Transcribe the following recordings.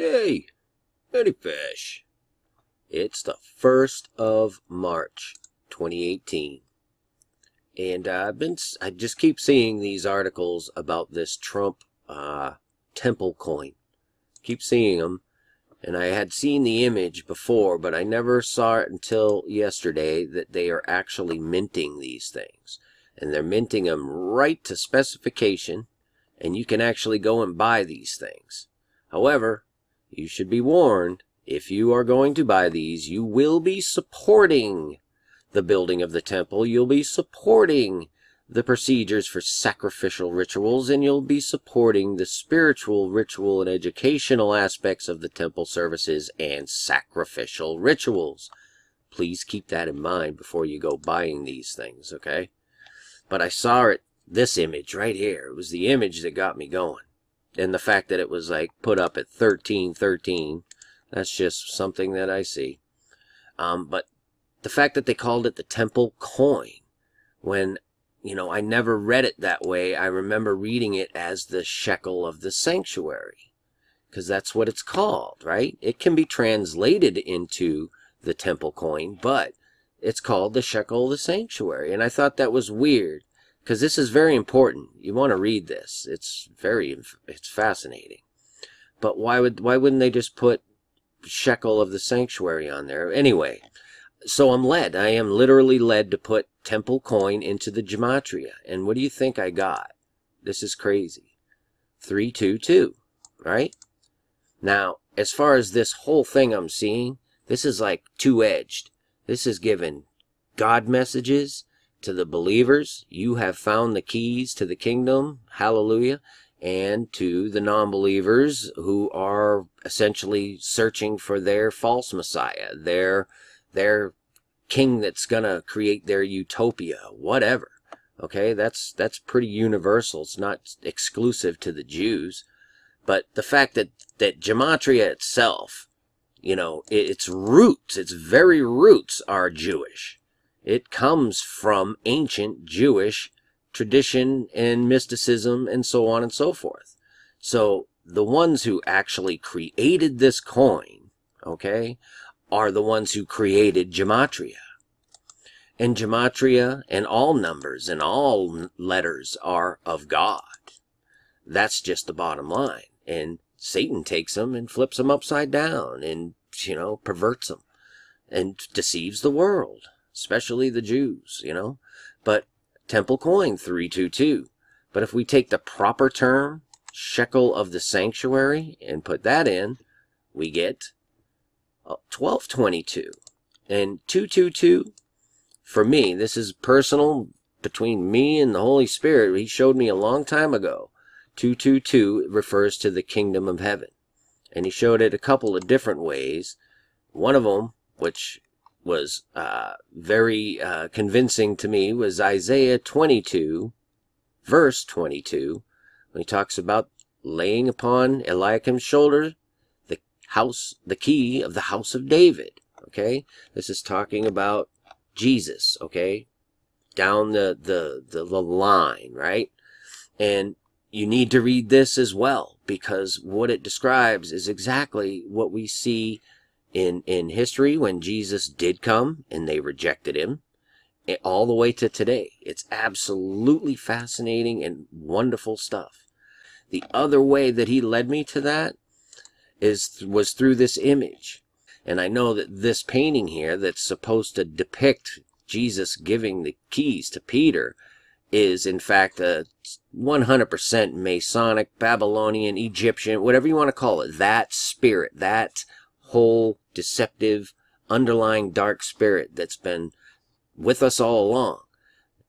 Yay! Any fish. It's the 1st of March, 2018. And I just keep seeing these articles about this Trump Temple Coin. Keep seeing them. And I had seen the image before, but I never saw it until yesterday that they are actually minting these things. And they're minting them right to specification, and you can actually go and buy these things. However, you should be warned, if you are going to buy these, you will be supporting the building of the temple, you'll be supporting the procedures for sacrificial rituals, and you'll be supporting the spiritual, ritual, and educational aspects of the temple services and sacrificial rituals. Please keep that in mind before you go buying these things, okay? But I saw it, this image right here. It was the image that got me going. And the fact that it was like put up at 1313, that's just something that I see. But the fact that they called it the Temple Coin, when, you know, I never read it that way. I remember reading it as the shekel of the sanctuary, because that's what it's called, right? It can be translated into the Temple Coin, but it's called the shekel of the sanctuary. And I thought that was weird, because this is very important. You want to read this. It's fascinating. But why wouldn't they just put shekel of the sanctuary on there? Anyway, so I'm led. I am literally led to put Temple Coin into the Gematria. And what do you think I got? This is crazy. 322, right? Now, as far as this whole thing I'm seeing, this is like two-edged. This is giving God messages to the believers. You have found the keys to the kingdom. Hallelujah. And to the non-believers who are essentially searching for their false Messiah, their king that's gonna create their utopia, whatever. Okay, that's pretty universal. It's not exclusive to the Jews. But the fact that Gematria itself, you know, its roots, its very roots are Jewish. It comes from ancient Jewish tradition and mysticism and so on and so forth. So the ones who actually created this coin, okay, are the ones who created Gematria. And Gematria and all numbers and all letters are of God. That's just the bottom line. And Satan takes them and flips them upside down and, you know, perverts them and deceives the world, especially the Jews, you know. But Temple Coin 322. But if we take the proper term, shekel of the sanctuary, and put that in, we get 1222. And 222, for me, this is personal between me and the Holy Spirit. He showed me a long time ago. 222 refers to the kingdom of heaven. And he showed it a couple of different ways. One of them, which was very convincing to me, was Isaiah 22, verse 22, when he talks about laying upon Eliakim's shoulder the key of the house of David. Okay, this is talking about Jesus, okay, down the line, right? And you need to read this as well, because what it describes is exactly what we see in history when Jesus did come and they rejected him, all the way to today. It's absolutely fascinating and wonderful stuff. The other way that he led me to that was through this image. And I know that this painting here that's supposed to depict Jesus giving the keys to Peter is in fact a 100% Masonic, Babylonian, Egyptian, whatever you want to call it, that spirit, that whole deceptive underlying dark spirit that's been with us all along.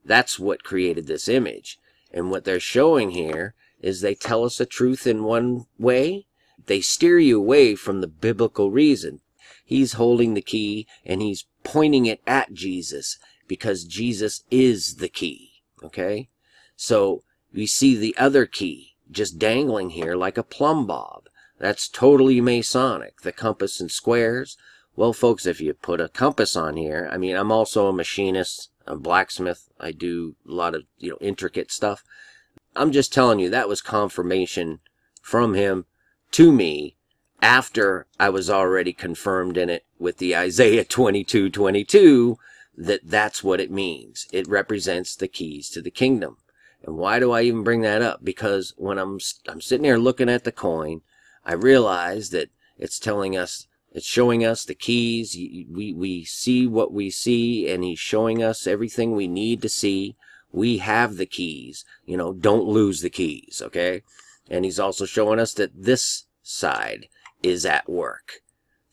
That's what created this image. And what they're showing here is they tell us the truth in one way. They steer you away from the biblical reason. He's holding the key and he's pointing it at Jesus, because Jesus is the key. Okay? So we see the other key just dangling here like a plumb bob. That's totally Masonic, the compass and squares. Well, folks, if you put a compass on here, I mean, I'm also a machinist, a blacksmith. I do a lot of, you know, intricate stuff. I'm just telling you, that was confirmation from him to me after I was already confirmed in it with the Isaiah 22:22, that's what it means. It represents the keys to the kingdom. And why do I even bring that up? Because when I'm sitting here looking at the coin, I realize that it's telling us, it's showing us the keys. We see what we see, and he's showing us everything we need to see. We have the keys. You know, don't lose the keys, okay? And he's also showing us that this side is at work.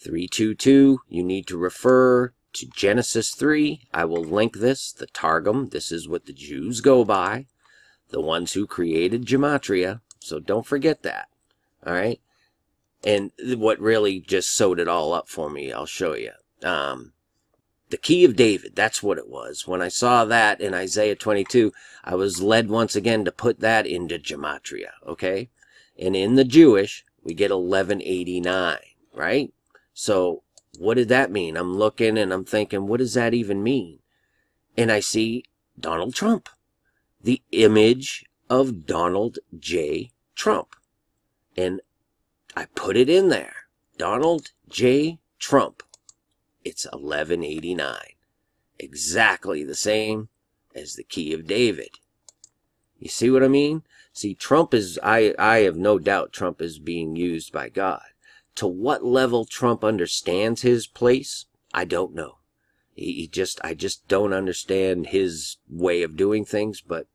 322, you need to refer to Genesis 3. I will link this, the Targum. This is what the Jews go by, the ones who created Gematria. So don't forget that, all right? And what really just sewed it all up for me, I'll show you. The key of David, that's what it was. When I saw that in Isaiah 22, I was led once again to put that into Gematria, okay? And in the Jewish, we get 1189, right? So what did that mean? I'm looking and I'm thinking, what does that even mean? And I see Donald Trump, the image of Donald J. Trump. And I put it in there, Donald J. Trump. It's 1189, exactly the same as the key of David. You see what I mean? See, Trump is, I have no doubt Trump is being used by God. To what level Trump understands his place, I don't know. I just don't understand his way of doing things, but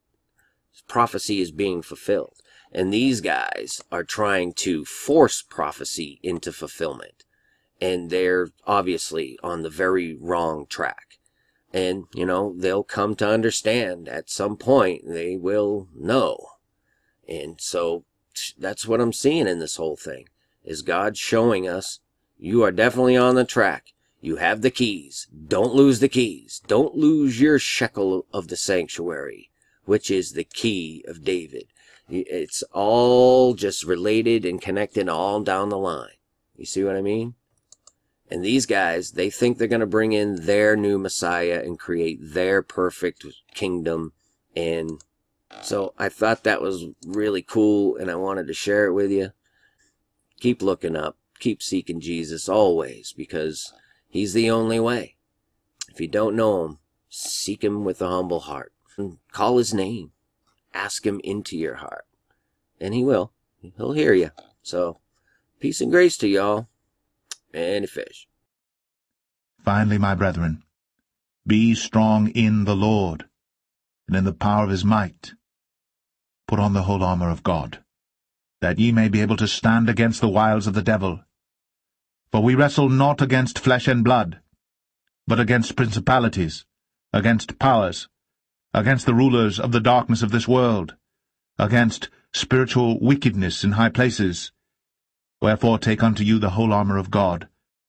prophecy is being fulfilled. And these guys are trying to force prophecy into fulfillment. And they're obviously on the very wrong track. And, you know, they'll come to understand at some point. They will know. And so that's what I'm seeing in this whole thing, is God showing us, you are definitely on the track. You have the keys. Don't lose the keys. Don't lose your shekel of the sanctuary, which is the key of David. It's all just related and connected all down the line. You see what I mean? And these guys, they think they're going to bring in their new Messiah and create their perfect kingdom. And so I thought that was really cool, and I wanted to share it with you. Keep looking up. Keep seeking Jesus always, because he's the only way. If you don't know him, seek him with a humble heart. And call his name. Ask him into your heart. And he will. He'll hear you. So, peace and grace to y'all. And a fish. Finally, my brethren, be strong in the Lord, and in the power of his might. Put on the whole armor of God, that ye may be able to stand against the wiles of the devil. For we wrestle not against flesh and blood, but against principalities, against powers, against the rulers of the darkness of this world, against spiritual wickedness in high places. Wherefore take unto you the whole armor of God,